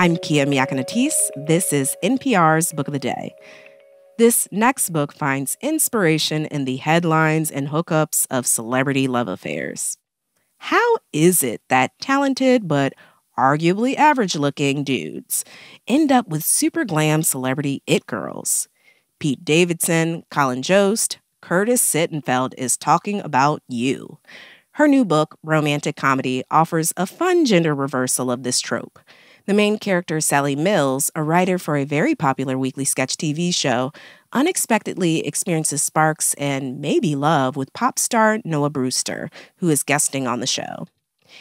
I'm Kia Miyakonatis. This is NPR's Book of the Day. This next book finds inspiration in the headlines and hookups of celebrity love affairs. How is it that talented but arguably average-looking dudes end up with super glam celebrity it girls? Pete Davidson, Colin Jost, Curtis Sittenfeld is talking about you. Her new book, Romantic Comedy, offers a fun gender reversal of this trope. The main character, Sally Mills, a writer for a very popular weekly sketch TV show, unexpectedly experiences sparks and maybe love with pop star Noah Brewster, who is guesting on the show.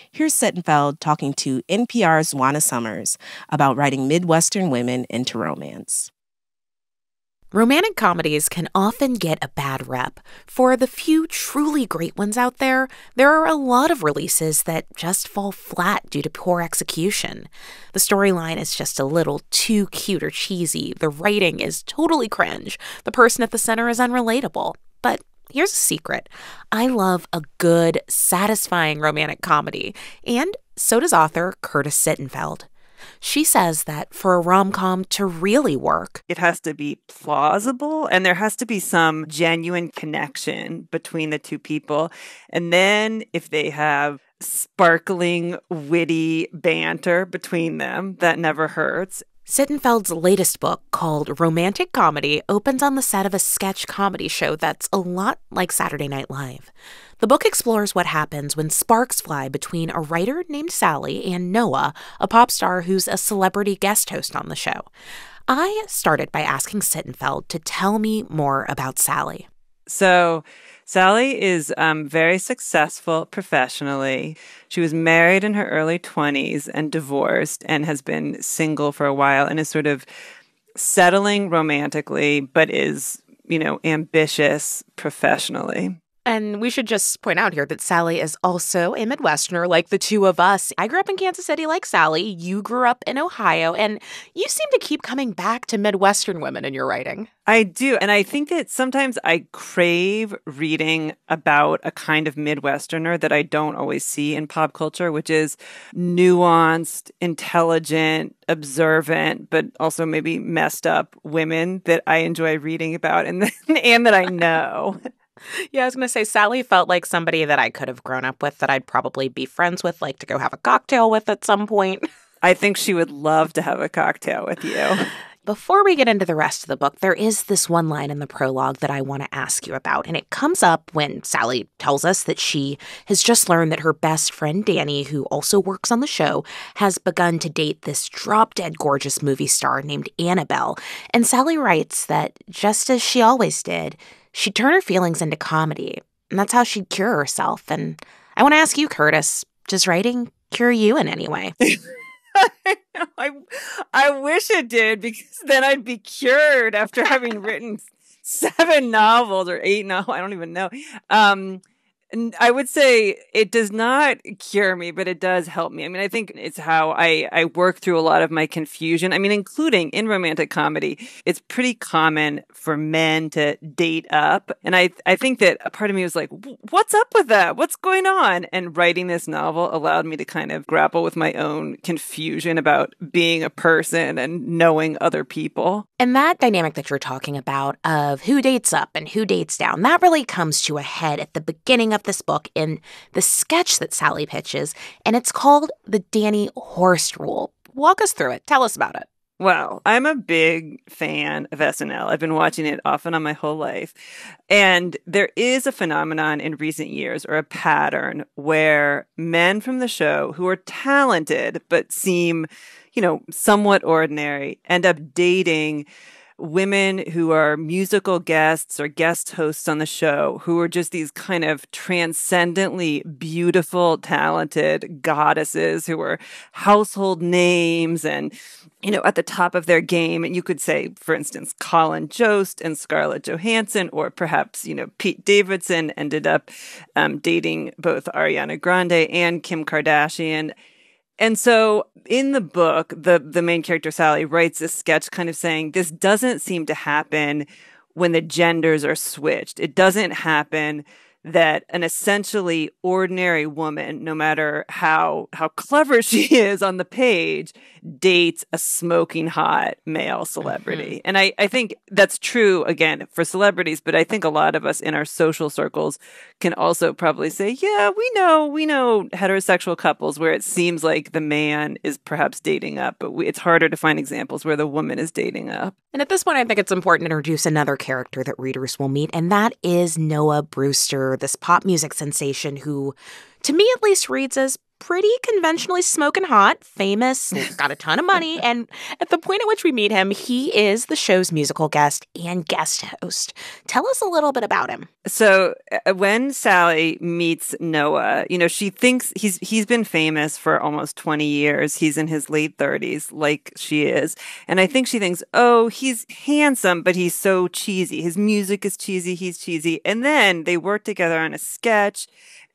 Here's Sittenfeld talking to NPR's Juana Summers about writing Midwestern women into romance. Romantic comedies can often get a bad rep. For the few truly great ones out there, there are a lot of releases that just fall flat due to poor execution. The storyline is just a little too cute or cheesy, the writing is totally cringe, the person at the center is unrelatable. But here's a secret. I love a good, satisfying romantic comedy, and so does author Curtis Sittenfeld. She says that for a rom-com to really work, it has to be plausible and there has to be some genuine connection between the two people. And then if they have sparkling, witty banter between them, that never hurts. Sittenfeld's latest book, called Romantic Comedy, opens on the set of a sketch comedy show that's a lot like Saturday Night Live. The book explores what happens when sparks fly between a writer named Sally and Noah, a pop star who's a celebrity guest host on the show. I started by asking Sittenfeld to tell me more about Sally. So Sally is very successful professionally. She was married in her early 20s and divorced and has been single for a while and is sort of settling romantically but is, you know, ambitious professionally. And we should just point out here that Sally is also a Midwesterner like the two of us. I grew up in Kansas City like Sally. You grew up in Ohio. And you seem to keep coming back to Midwestern women in your writing. I do. And I think that sometimes I crave reading about a kind of Midwesterner that I don't always see in pop culture, which is nuanced, intelligent, observant, but also maybe messed up women that I enjoy reading about and that I know. Yeah, I was going to say, Sally felt like somebody that I could have grown up with, that I'd probably be friends with, like to go have a cocktail with at some point. I think she would love to have a cocktail with you. Before we get into the rest of the book, there is this one line in the prologue that I want to ask you about. And it comes up when Sally tells us that she has just learned that her best friend, Danny, who also works on the show, has begun to date this drop-dead gorgeous movie star named Annabelle. And Sally writes that, just as she always did, she'd turn her feelings into comedy, and that's how she'd cure herself. And I want to ask you, Curtis, does writing cure you in any way? I wish it did, because then I'd be cured after having written 7 novels or 8 novels. I don't even know. I would say it does not cure me, but it does help me. I mean, I think it's how I work through a lot of my confusion. I mean, including in romantic comedy, it's pretty common for men to date up. And I think that a part of me was like, what's up with that? What's going on? And writing this novel allowed me to kind of grapple with my own confusion about being a person and knowing other people. And that dynamic that you're talking about of who dates up and who dates down, that really comes to a head at the beginning of this book in the sketch that Sally pitches, and it's called the Danny Horst Rule. Walk us through it. Tell us about it. Well, I'm a big fan of SNL. I've been watching it often on my whole life. And there is a phenomenon in recent years, or a pattern, where men from the show who are talented but seem, you know, somewhat ordinary end up dating women who are musical guests or guest hosts on the show, who are just these kind of transcendently beautiful, talented goddesses who are household names and, you know, at the top of their game. And you could say, for instance, Colin Jost and Scarlett Johansson, or perhaps, you know, Pete Davidson ended up dating both Ariana Grande and Kim Kardashian. And so in the book, the main character, Sally, writes this sketch kind of saying this doesn't seem to happen when the genders are switched. It doesn't happen that an essentially ordinary woman, no matter how clever she is on the page, dates a smoking hot male celebrity. Mm-hmm. And I think that's true, again, for celebrities, but I think a lot of us in our social circles can also probably say, yeah, we know heterosexual couples where it seems like the man is perhaps dating up, but it's harder to find examples where the woman is dating up. And at this point, I think it's important to introduce another character that readers will meet, and that is Noah Brewster, this pop music sensation who, to me at least, reads as pretty conventionally smoking hot, famous, got a ton of money. And at the point at which we meet him, he is the show's musical guest and guest host. Tell us a little bit about him. So when Sally meets Noah, you know, she thinks he's been famous for almost 20 years. He's in his late 30s, like she is. And I think she thinks, oh, he's handsome, but he's so cheesy. His music is cheesy. He's cheesy. And then they work together on a sketch.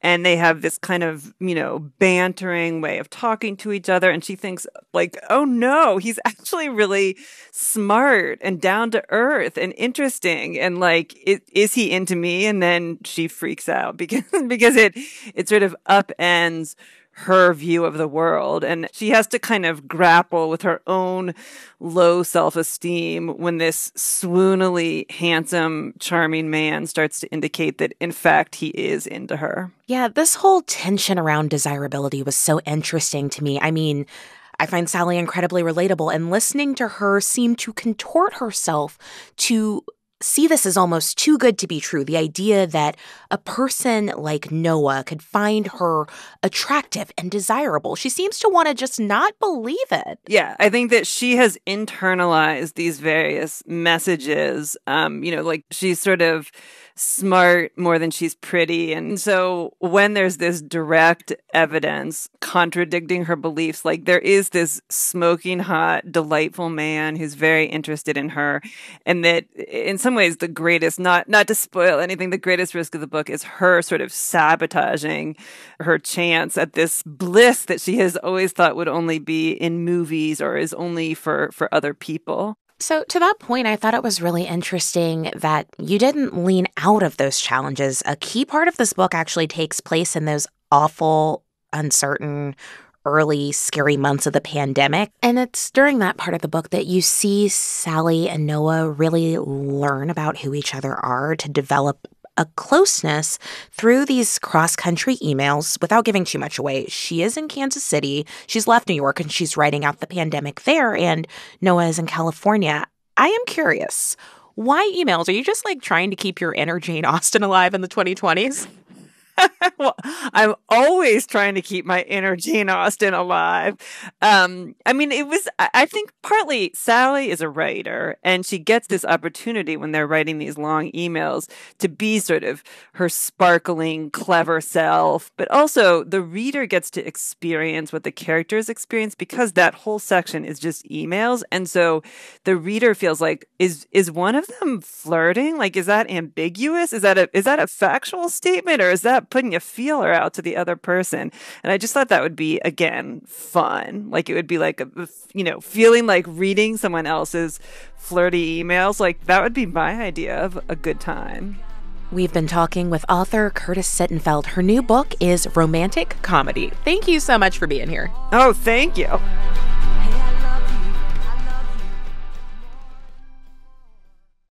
And they have this kind of, you know, bantering way of talking to each other. And she thinks, like, oh, no, he's actually really smart and down to earth and interesting. And, like, is he into me? And then she freaks out because it sort of upends her view of the world. And she has to kind of grapple with her own low self-esteem when this swoonily handsome, charming man starts to indicate that, in fact, he is into her. Yeah, this whole tension around desirability was so interesting to me. I mean, I find Sally incredibly relatable, and listening to her seemed to contort herself to see this as almost too good to be true. The idea that a person like Noah could find her attractive and desirable. She seems to want to just not believe it. Yeah, I think that she has internalized these various messages. You know, like she's sort of smart more than she's pretty. And so when there's this direct evidence contradicting her beliefs, like there is this smoking hot, delightful man who's very interested in her, and that in some ways the greatest, not to spoil anything, the greatest risk of the book is her sort of sabotaging her chance at this bliss that she has always thought would only be in movies or is only for other people. So to that point, I thought it was really interesting that you didn't lean out of those challenges. A key part of this book actually takes place in those awful, uncertain, early, scary months of the pandemic. And it's during that part of the book that you see Sally and Noah really learn about who each other are, to develop a closeness through these cross-country emails. Without giving too much away, she is in Kansas City. She's left New York and she's writing out the pandemic there, and Noah is in California. I am curious, why emails? Are you just like trying to keep your inner Jane Austen alive in the 2020s? Well, I'm always trying to keep my inner Jane Austen alive. I mean, I think partly Sally is a writer, and she gets this opportunity when they're writing these long emails to be sort of her sparkling, clever self. But also the reader gets to experience what the characters experience, because that whole section is just emails. And so the reader feels like, is one of them flirting? Like, is that ambiguous? Is that a factual statement, or is that putting a feeler out to the other person? And I just thought that would be, again, fun. Like, it would be like, you know, feeling like reading someone else's flirty emails. Like, that would be my idea of a good time. We've been talking with author Curtis Sittenfeld. Her new book is Romantic Comedy. Thank you so much for being here. Oh, thank you.